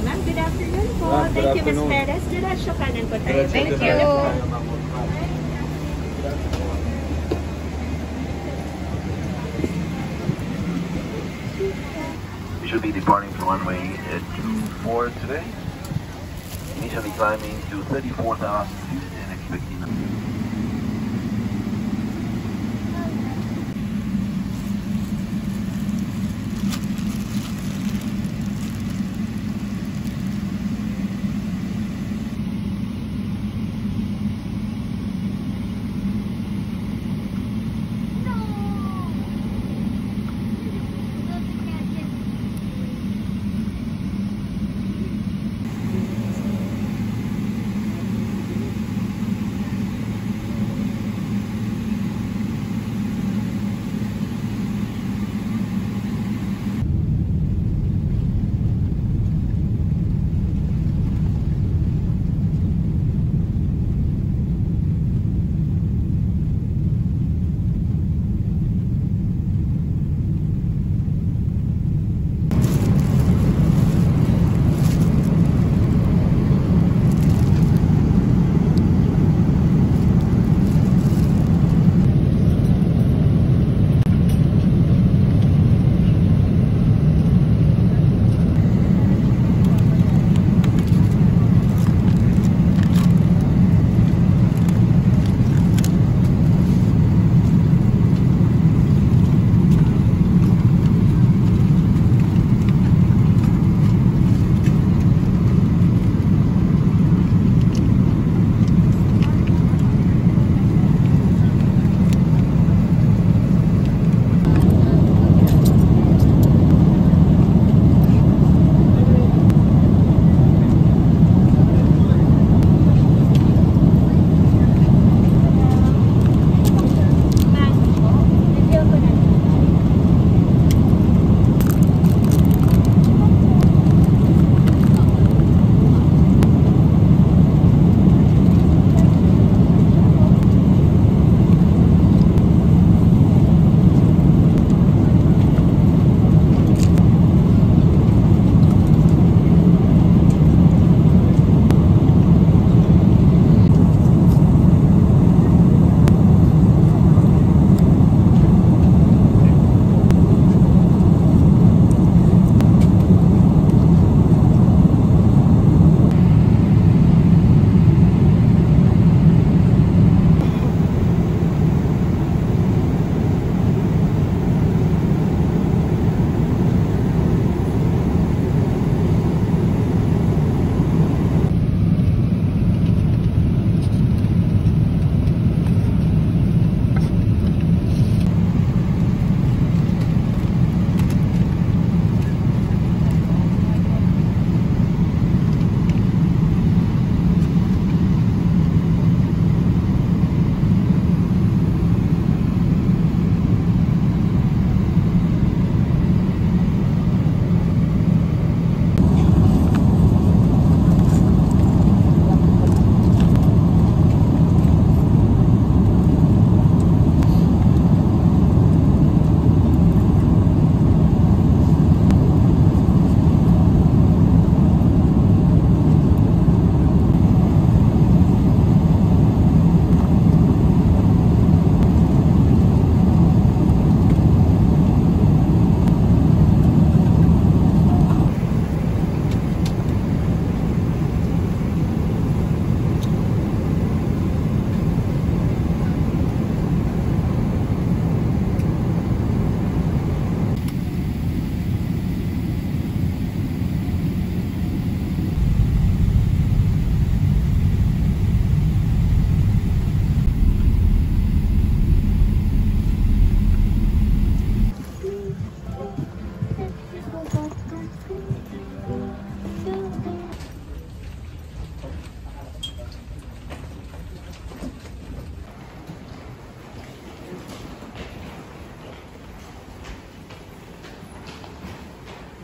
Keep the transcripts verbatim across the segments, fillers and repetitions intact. Ma'am, good afternoon po. Good Thank afternoon. you, Miz Perez. Diretso kanan po tayo. Thank you. We should be departing from runway at two four today. Initially climbing to thirty-four thousand feet and expecting a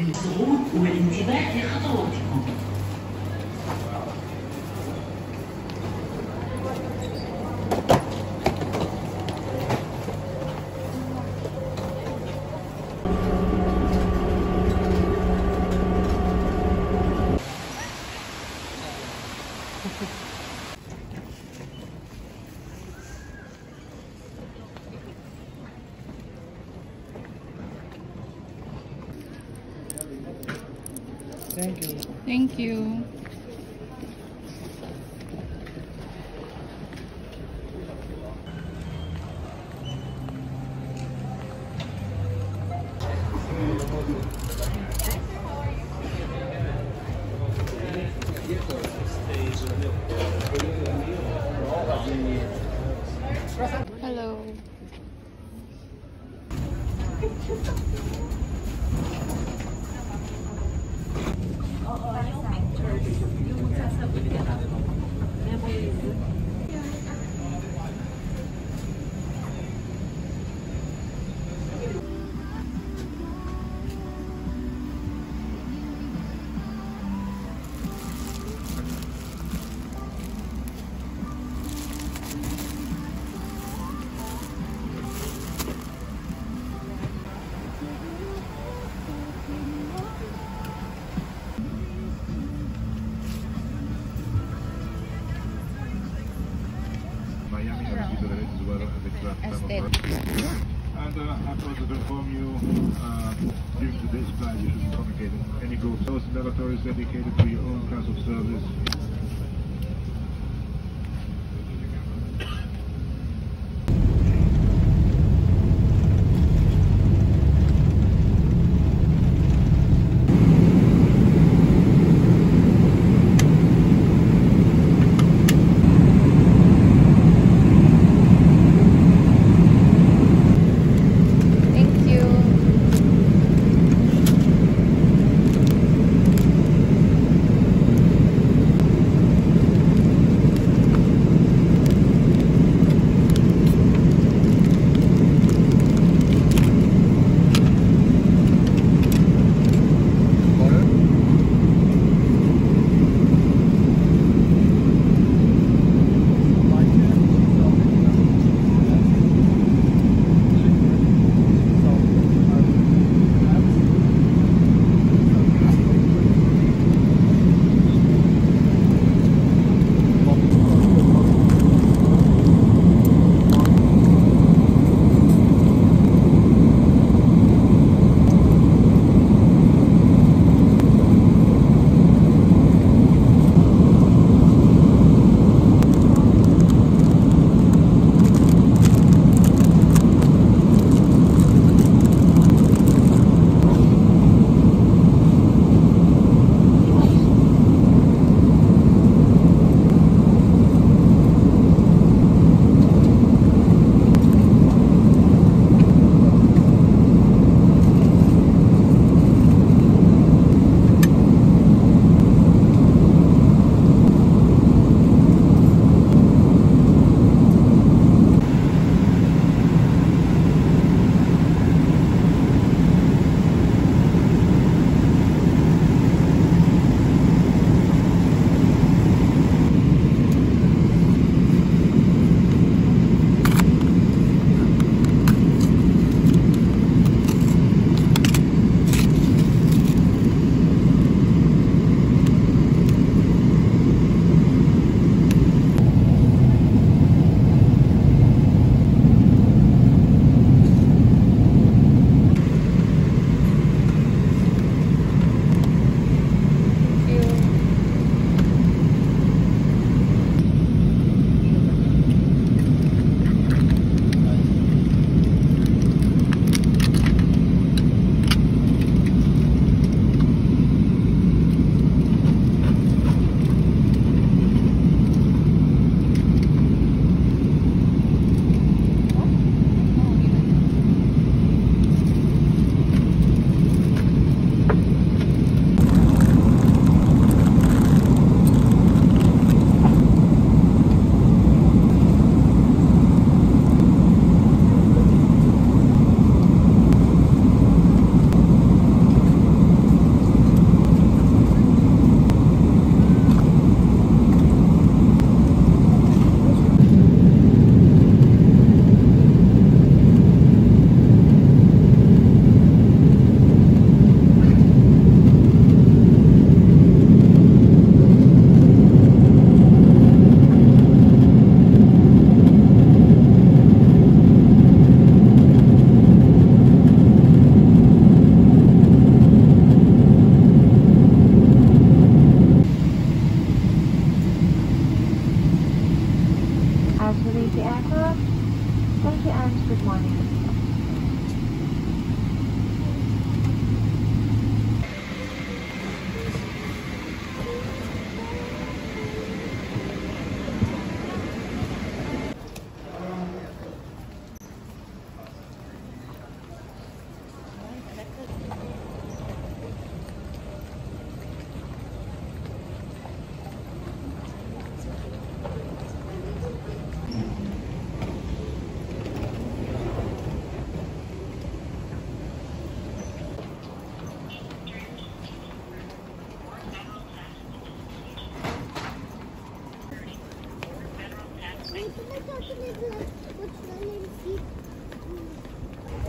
الصعود والانتباه لخطواتكم. Thank you. Thank you. Hello. And uh, I'm proud to inform you, uh, during today's flight you should communicate any group. Those laboratories dedicated to your own class of service.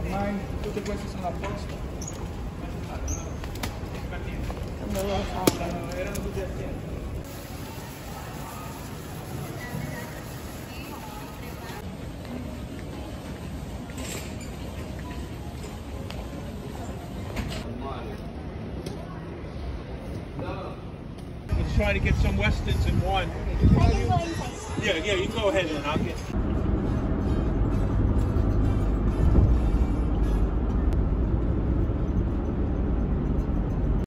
Nein, tutte queste sono a posto. Non lo so, erano tutte assieme. Let's try to get some Westerns in one. I can go inside. Yeah, yeah, you go ahead and I'll get.